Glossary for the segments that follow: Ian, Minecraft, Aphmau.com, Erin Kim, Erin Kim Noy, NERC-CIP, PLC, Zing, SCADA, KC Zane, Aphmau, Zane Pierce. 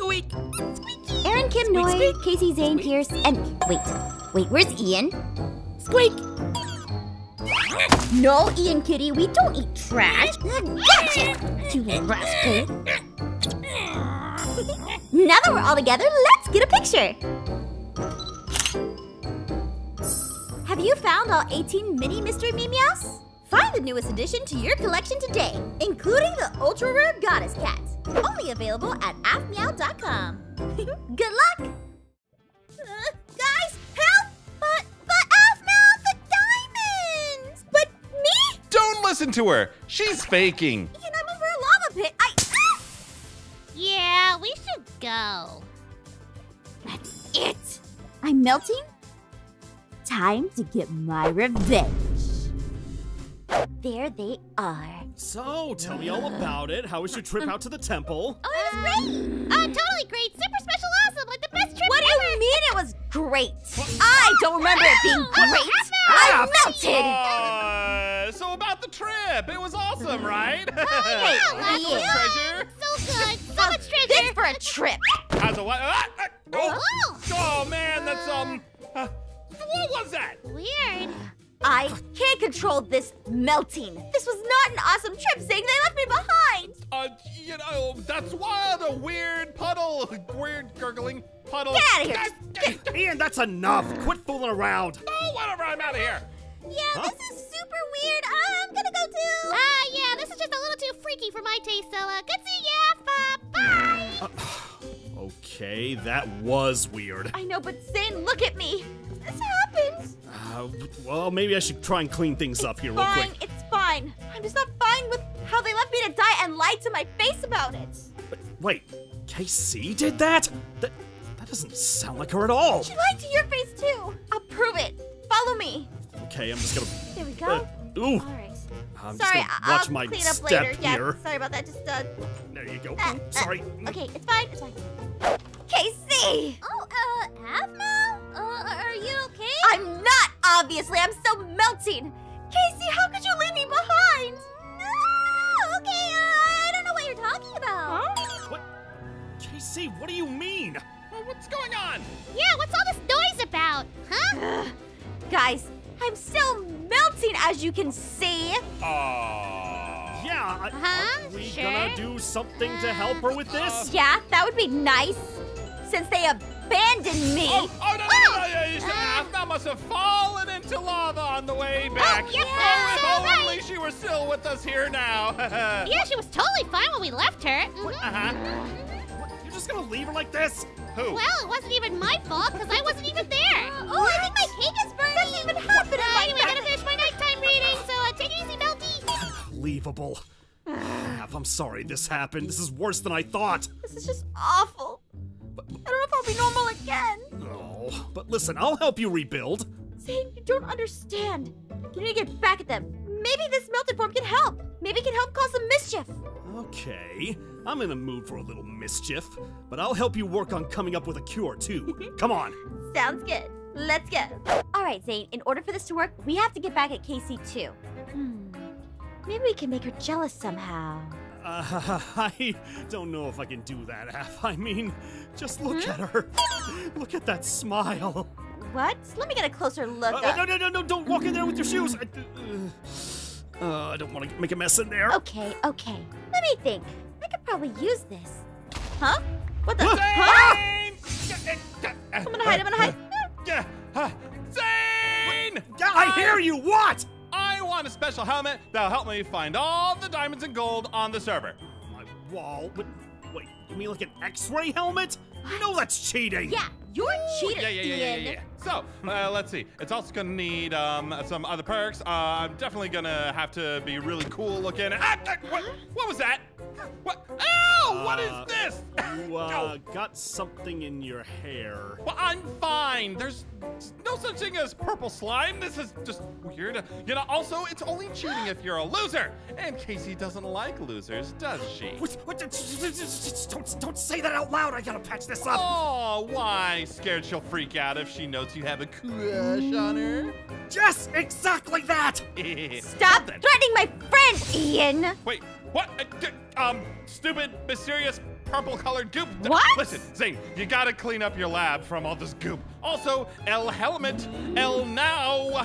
Squeak! Squeaky! Erin Kim Noy, KC Zane Pierce, and wait, where's Ian? Squeak! No, Ian Kitty, we don't eat trash! Gotcha! You little rascal! Now that we're all together, let's get a picture! Have you found all 18 mini mystery meows? Find the newest addition to your collection today, including the ultra-rare goddess cat. Only available at Aphmau.com. Good luck! Guys, help! But Aphmau, the diamonds! But me? Don't listen to her! She's faking! Ian, I'm over a lava pit! Yeah, we should go. That's it! I'm melting? Time to get my revenge. There they are. So, tell me all about it. How was your trip out to the temple? Oh, it was great! Totally great! Super special awesome! Like the best trip ever! What do you mean it was great? I don't remember it being great! I melted! So about the trip, it was awesome, right? Oh, yeah! So good! So much treasure! Good for a trip! Oh, man, that's, what was that? Weird. I can't control this melting. This was not an awesome trip, Zing. They left me behind. You know, that's why the weird puddle, weird gurgling puddle. Get out of here. Ian, that's enough. Quit fooling around. Oh, whatever. I'm out of here. Yeah, this is super weird. I'm gonna go too. Yeah, this is just a little too freaky for my taste, so good see ya. Bye. Okay, that was weird. I know, but Zane, look at me. This happened. Well, maybe I should try and clean things up here real quick. It's fine. I'm just not fine with how they left me to die and lied to my face about it. But wait, KC did that? That doesn't sound like her at all. She lied to your face too. I'll prove it. Follow me. Okay, I'm just gonna. There we go. All right. I'm sorry, I'll clean up later. Yeah, sorry about that. Just there you go. Sorry. Okay, it's fine. It's fine. KC. Oh, Aphmau? Are you okay? I'm not, obviously. I'm so melting. KC, how could you leave me behind? No, okay, I don't know what you're talking about. Huh? What? KC, what do you mean? What's going on? Yeah, what's all this noise about? Huh? Guys, I'm still melting, as you can see. Yeah, are we gonna do something to help her with this? Yeah, that would be nice. Since they abandoned me. Aphmau must have fallen into lava on the way back. Oh, yes, if only she were still with us here now. Yeah, she was totally fine when we left her. You're just gonna leave her like this? Who? Well, it wasn't even my fault because I wasn't even there. I think my cake is burning. That's even happening. Anyway, I gotta finish my nighttime reading, so take it easy, Melty. Unbelievable. I'm sorry this happened. This is worse than I thought. This is just awful. I don't know if I'll be normal again. Oh, but listen, I'll help you rebuild. Zane, you don't understand. You need to get back at them. Maybe this melted form can help. Maybe it can help cause some mischief. Okay, I'm in the mood for a little mischief, but I'll help you work on coming up with a cure too. Come on. Sounds good. Let's go. All right, Zane, in order for this to work, we have to get back at KC too. Maybe we can make her jealous somehow. I don't know if I can do that, Aph. I mean, just look at her. Look at that smile. What? Let me get a closer look. No, don't walk in there with your shoes. I don't want to make a mess in there. Okay. Let me think. I could probably use this. Huh? What the? Huh? I'm gonna hide. Zane! I hear you. What? I want a special helmet that'll help me find all the diamonds and gold on the server. My wall? Wait, you mean like an X-ray helmet? You know that's cheating. Yeah, you're cheating. Yeah. So, let's see. It's also gonna need some other perks. I'm definitely gonna have to be really cool looking. What was that? What? Ow! What is this? You got something in your hair. Well, I'm fine. There's no such thing as purple slime. This is just weird. You know, also, it's only cheating if you're a loser. And KC doesn't like losers, does she? What? Don't say that out loud. I gotta patch this up. Oh, why? Scared she'll freak out if she knows you have a crush on her? Yes, exactly that. Stop threatening my friend, Ian. Wait, what? Stupid, mysterious purple colored goop. What? Listen, Zane, you gotta clean up your lab from all this goop. Also, El Helmet, El Now.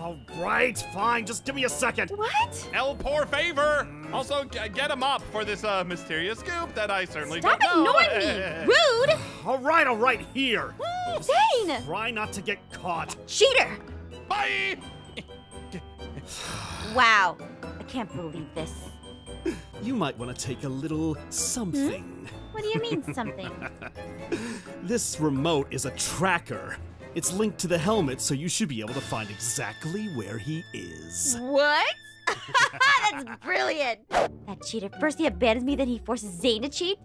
All right, fine, just give me a second. What? El Poor Favor. Also, get a mop for this mysterious goop that I certainly don't know. Stop ignoring me, rude. All right, here. Zane. Try not to get caught. Cheater. Bye. Wow, I can't believe this. You might want to take a little something. Hmm? What do you mean, something? This remote is a tracker. It's linked to the helmet, so you should be able to find exactly where he is. What? That's brilliant. That cheater. First he abandons me, then he forces Zane to cheat?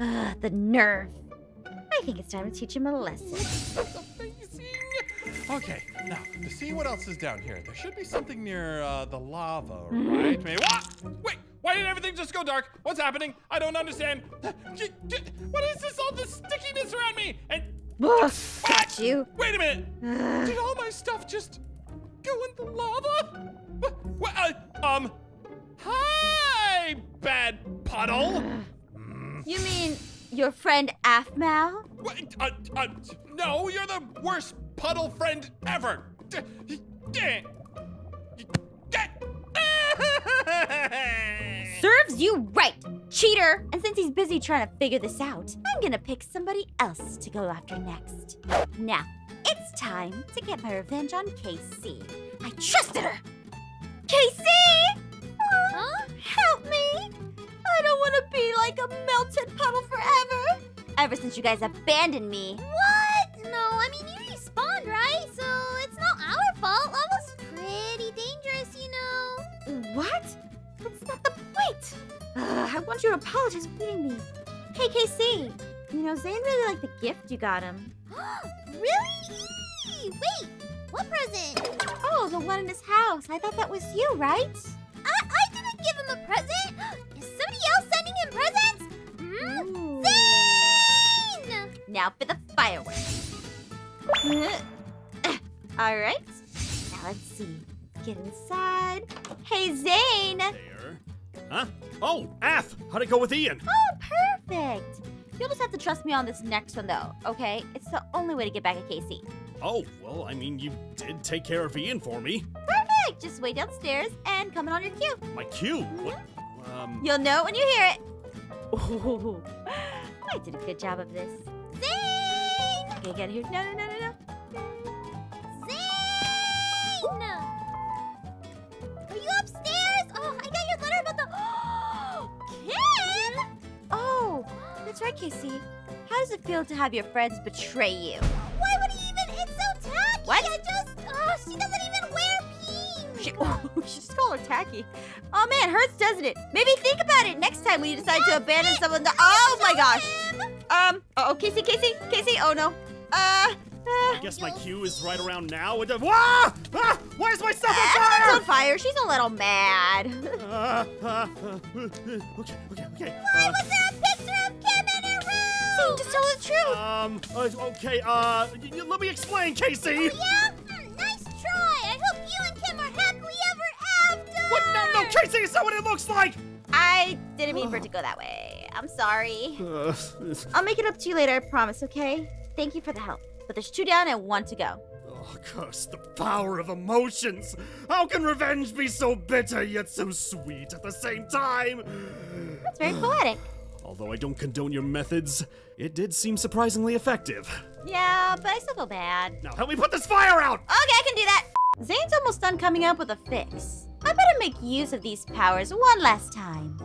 Ugh, the nerve. I think it's time to teach him a lesson. Okay, now, to see what else is down here, there should be something near the lava, right? Maybe. Wait, why did everything just go dark? What's happening? I don't understand. What is this, all this stickiness around me? And got you. Wait a minute. Did all my stuff just go in the lava? What? Hi, bad puddle. You mean your friend Aphmau? Wait, no, you're the worst puddle friend ever. Serves you right, cheater. And since he's busy trying to figure this out, I'm gonna pick somebody else to go after next. Now, it's time to get my revenge on KC. I trusted her. KC! Huh? Help me. I don't want to be like a melted puddle forever. Ever since you guys abandoned me. What? No, I mean, you respawned, right? So it's not our fault. Lava's pretty dangerous, you know. What? That's not the point. I want you to apologize for beating me. Hey, KC. You know, Zane really liked the gift you got him. Really? Wait, what present? Oh, the one in his house. I thought that was you, right? I didn't give him a present. Is somebody else sending him presents? Hmm? Zane! Now for the fireworks. All right. Now let's see. Get inside. Hey, Zane. There. Huh? Oh, Aph. How'd it go with Ian? Oh, perfect. You'll just have to trust me on this next one, though. Okay? It's the only way to get back at KC. Oh, well, I mean, you did take care of Ian for me. Perfect! Just wait downstairs and comment on your cue. My cue? What? You'll know when you hear it. Ooh, I did a good job of this. Zane! Okay, get out of here. No, no, no, no, no. Zane! Are you upstairs? Oh, I got your letter about the... Kim! Oh, that's right, KC. How does it feel to have your friends betray you? Why would he even... It's so tacky! What? I just... Oh, she doesn't even wear pink! We should just call her tacky. Oh, man, hurts, doesn't it? Maybe think about it next time when you decide to abandon someone... Oh, my gosh! Uh-oh, KC, KC, KC, oh, no. I guess my cue is right around now. Ah! Ah! Why is my stuff on fire? Everyone's on fire. She's a little mad. Okay. Why was there a picture of Kim in her room? Just tell the truth. Okay. Let me explain, KC. Oh, yeah. Nice try. I hope you and Kim are happily ever after. What? No, KC, is that what it looks like? I didn't mean for it to go that way. I'm sorry. I'll make it up to you later. I promise. Okay. Thank you for the help. But there's two down and one to go. Oh, curse the power of emotions! How can revenge be so bitter yet so sweet at the same time? That's very poetic. Although I don't condone your methods, it did seem surprisingly effective. Yeah, but I still feel bad. Now help me put this fire out! Okay, I can do that! Zane's almost done coming up with a fix. I better make use of these powers one last time.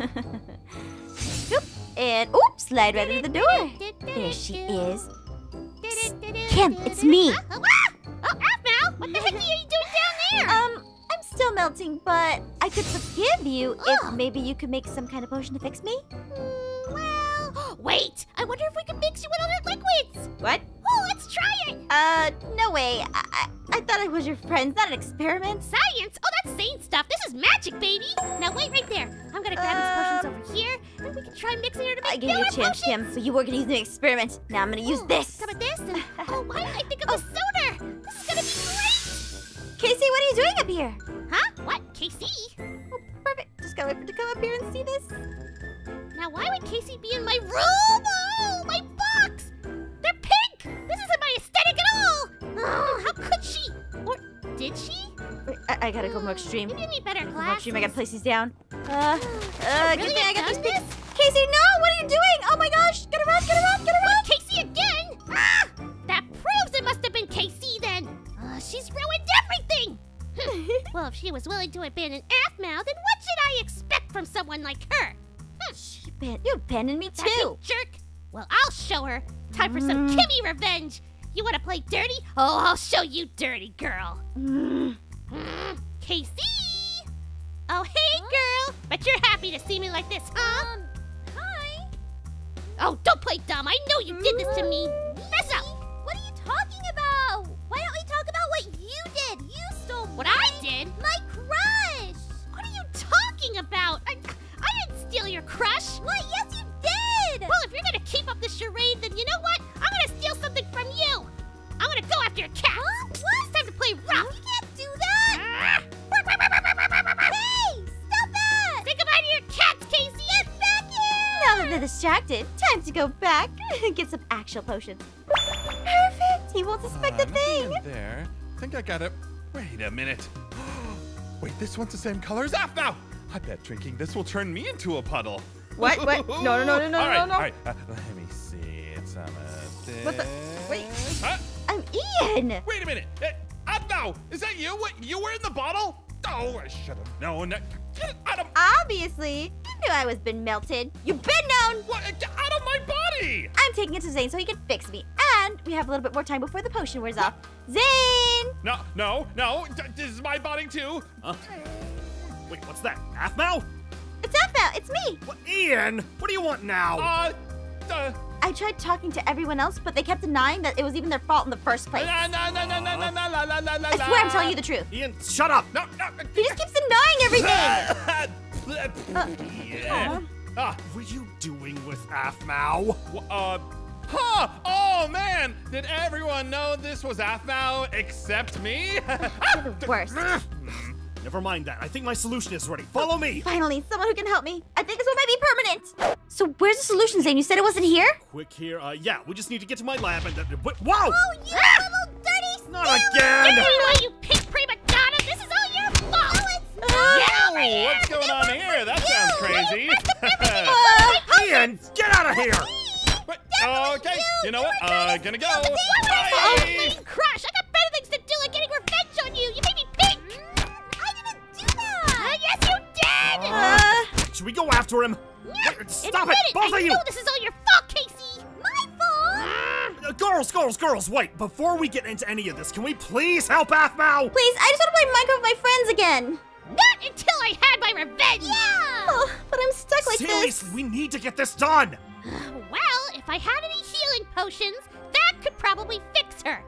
Oop, and oops, slide right under the door. There she is. Kim, it's me. Oh, Aphmau, what the heck are you doing down there? I'm still melting, but I could forgive you if maybe you could make some kind of potion to fix me? Well... Wait, I wonder if we could mix you with other liquids. What? Oh, let's try it. No way. I thought I was your friend, not an experiment. Science? Oh, that's sane stuff. This is magic, baby. Now wait right there. I'm gonna grab these potions over here, and we can try mixing her to make I gave you a chance, Kim, but you were gonna use an experiment. Now I'm gonna use this. How about this? And, oh, why did I think of the soda? This is gonna be great. KC, what are you doing up here? Huh? What? KC? Oh, perfect. Just gotta wait for it to come up here and see this. Now, why would KC be in my room? Oh, my box! They're pink! This isn't my aesthetic at all! Oh, how could she? Or did she? I gotta go more extreme. You need better glasses. I gotta place these down. Really good thing I got these pink. KC, no! What are you doing? Oh my gosh! Gotta run, gotta run, gotta run! KC again? Ah! That proves it must have been KC then! She's ruined everything! Well, if she was willing to abandon Aphmau, then what should I expect from someone like her? You abandoned me too! Jerk! Well, I'll show her! Time for some Kimmy revenge! You wanna play dirty? Oh, I'll show you dirty, girl! KC! Oh, hey, girl! Bet you're happy to see me like this, huh? Hi! Oh, don't play dumb! I know you did this to me! Mess up! What are you talking about? Why don't we talk about what you did? You stole what I did? My crush! What are you talking about? I didn't steal your crush! What? Yes, you did! Well, if you're gonna keep up this charade, then you know what? I'm gonna steal something from you! I'm gonna go after your cat! Huh? What? It's time to play rough! You can't do that! Hey! Stop that! Say goodbye to your cats, KC! Get back here! Now that they're distracted, time to go back and get some actual potions. Perfect! He won't suspect a thing! There. I think I got it. Wait a minute. Wait, this one's the same color as Aphmau! I bet drinking this will turn me into a puddle. What? What? No, no, no, no, no, no, no. All right, let me see. It's on a... What the? Wait. Huh? I'm Ian. Wait a minute. Aphmau, is that you? What? You were in the bottle? Oh, I should have known. Get it out of... Obviously. You knew I was been melted. You've been known. What? Get out of my body. I'm taking it to Zane so he can fix me. And we have a little bit more time before the potion wears off. Zane! No, no, no. This is my body too. Wait, what's that? Aphmau? It's Aphmau. It's me. Well, Ian, what do you want now? I tried talking to everyone else, but they kept denying that it was even their fault in the first place. I swear I'm telling you the truth. Ian, shut up. No, no. He just keeps denying everything. Yeah. What were you doing with Aphmau? Huh! Oh man! Did everyone know this was Aphmau except me? You're the worst. Never mind that. I think my solution is ready. Follow me. Finally, someone who can help me. I think this one might be permanent. So where's the solution, Zane? You said it wasn't here? Quick here. Yeah, we just need to get to my lab and then... Whoa! Oh, you little dirty... Not again! Anyway, you pink prima donna, this is all your fault! Oh, it's not! Oh, what's going on here? That sounds crazy. Ian, get out of here! But, okay, you know what? Gonna go. Bye! Oh, lady crush! I got better things to do like getting revenge on you! You made me pink! Yes, you did! Should we go after him? Stop it, both of you! I know this is all your fault, KC! My fault? Girls, wait. Before we get into any of this, can we please help Aphmau? Please, I just want to play Minecraft with my friends again. Not until I had my revenge! Yeah! Oh, but I'm stuck like this. Seriously, we need to get this done. Well, if I had any healing potions, that could probably fix her.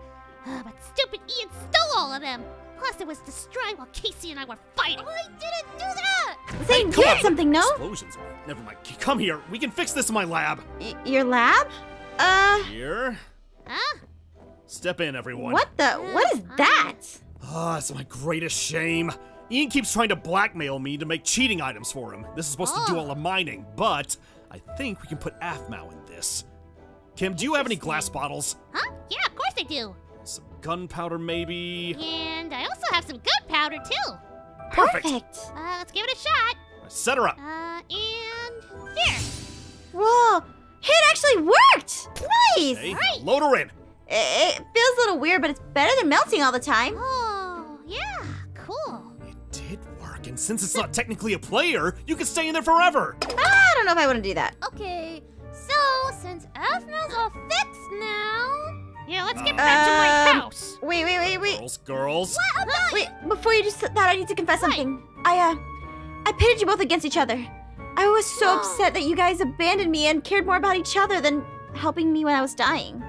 But stupid Ian stole all of them. Plus, it was destroyed while KC and I were fighting. I didn't do that! Zane, you had something, no? Explosions. Never mind. Come here. We can fix this in my lab. Your lab? Here? Huh? Step in, everyone. What the? What is that? It's my greatest shame. Ian keeps trying to blackmail me to make cheating items for him. This is supposed to do all the mining, but I think we can put Aphmau in this. Kim, do you have any glass bottles? Huh? Yeah, of course I do. Some gunpowder, maybe. And I also have some gunpowder, too. Perfect. Let's give it a shot. Set her up. And here. Whoa, it actually worked. Nice. Hey, right. Load her in. It feels a little weird, but it's better than melting all the time. Oh, yeah, cool. It did work, and since it's not technically a player, you can stay in there forever. I don't know if I want to do that. Okay, so since Aphmau's all fixed now... Yeah, let's get back to my house. Wait. Girls. What about Wait, before you do that, I need to confess something. I pitted you both against each other. I was so upset that you guys abandoned me and cared more about each other than helping me when I was dying.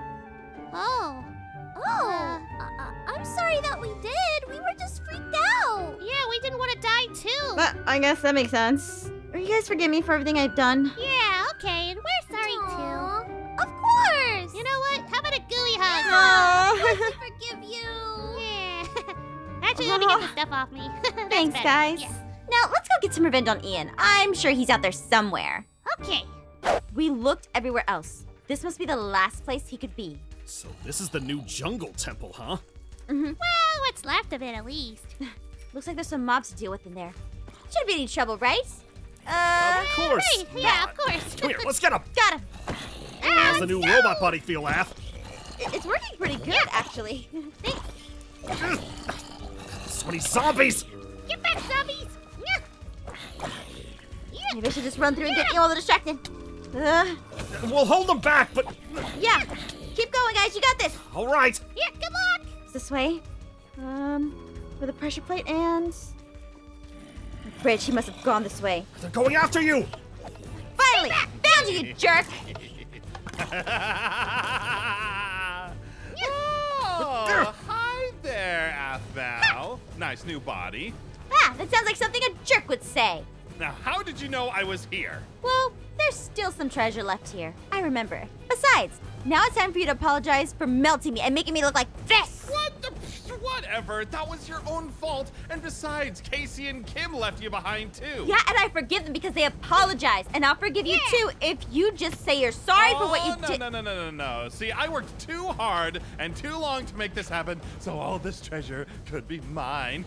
I'm sorry that we did. We were just freaked out. Yeah, we didn't want to die too. But I guess that makes sense. Will you guys forgive me for everything I've done? Yeah, okay, and we're sorry too. Of course! You know what? How about a gooey hug? Yeah, I can forgive you! Yeah. Actually, let me get the stuff off me. Thanks, guys. Yeah. Now, let's go get some revenge on Ian. I'm sure he's out there somewhere. Okay. We looked everywhere else. This must be the last place he could be. So this is the new jungle temple, huh? Mm-hmm. Well, what's left of it, at least. Looks like there's some mobs to deal with in there. Shouldn't be any trouble, right? Of course not. Yeah, of course. Come here, let's get him. Got him. How's the new robot buddy feel, Aph? It's working pretty good, actually. Thanks. So many zombies! Get back, zombies! Maybe I should just run through and get you all distracted. We'll hold them back, but... Yeah, keep going, guys. You got this. All right. Yeah, good luck. It's this way. With a pressure plate and... Bridge, he must have gone this way. They're going after you! Finally! Found you, you jerk! Oh, hi there, Aphmau. Nice new body. Ah, that sounds like something a jerk would say. Now, how did you know I was here? Well, there's still some treasure left here. I remember. Besides, now it's time for you to apologize for melting me and making me look like this. What the? Whatever. That was your own fault. And besides, KC and Kim left you behind too. Yeah, and I forgive them because they apologized. And I'll forgive you too if you just say you're sorry for what you did. No. See, I worked too hard and too long to make this happen, so all this treasure could be mine.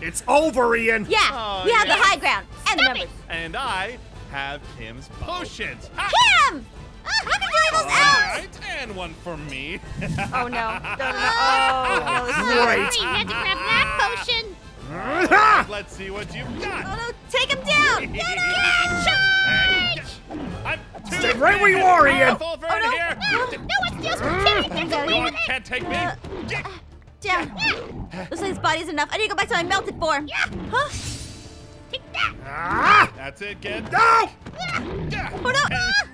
It's over, Ian. Yeah, we have the high ground and the numbers. And I have Kim's potions. Kim! Happy All right, and one for me. Oh, no. No. Great. You had to grab that potion. Right, let's see what you've got. Oh, no. Take him down. Stay right where you are, Ian. No one can't take me. Down. Looks like his body's enough. I need to go back to my melted form. Yeah. Huh? Take that. That's it, kid. No! Oh, no.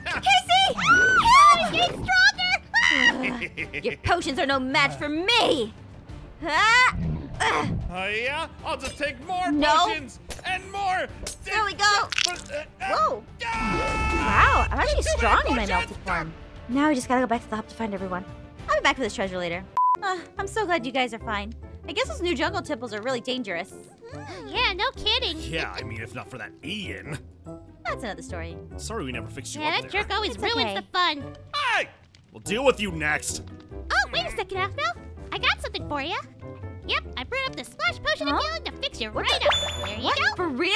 KC! God, he's getting stronger! Your potions are no match for me! Yeah? I'll just take more potions and more! There we go! Whoa! Wow, I'm actually strong in my melted form. Now I just gotta go back to the hub to find everyone. I'll be back for this treasure later. I'm so glad you guys are fine. I guess those new jungle temples are really dangerous. Yeah, no kidding. Yeah, I mean, if not for that Ian. That's another story. Sorry we never fixed you up there. Yeah, that jerk always ruins the fun. Hey! We'll deal with you next. Oh, wait a second, Aphmau. I got something for you. Yep, I brewed up the splash potion of healing to fix you right up. There you go. For real?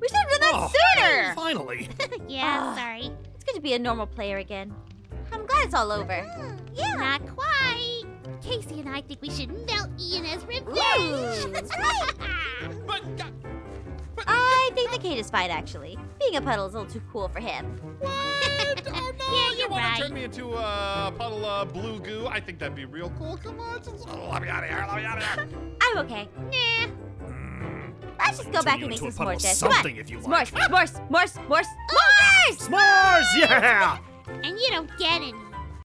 We should have done that sooner. Finally. Yeah, sorry. It's good to be a normal player again. I'm glad it's all over. Yeah. Not quite. KC and I think we should melt Ian as revenge. That's right. I think the cage is fine, actually. Being a puddle is a little too cool for him. What? Oh, no. Yeah, you want to turn me into a puddle of blue goo? I think that'd be real cool. Come on. Let me out of here. I'm okay. Nah. Let's just go back and make some s'mores. Come on. If you s'mores. S'mores. S'mores. S'mores. S'mores. Yeah. And you don't get any.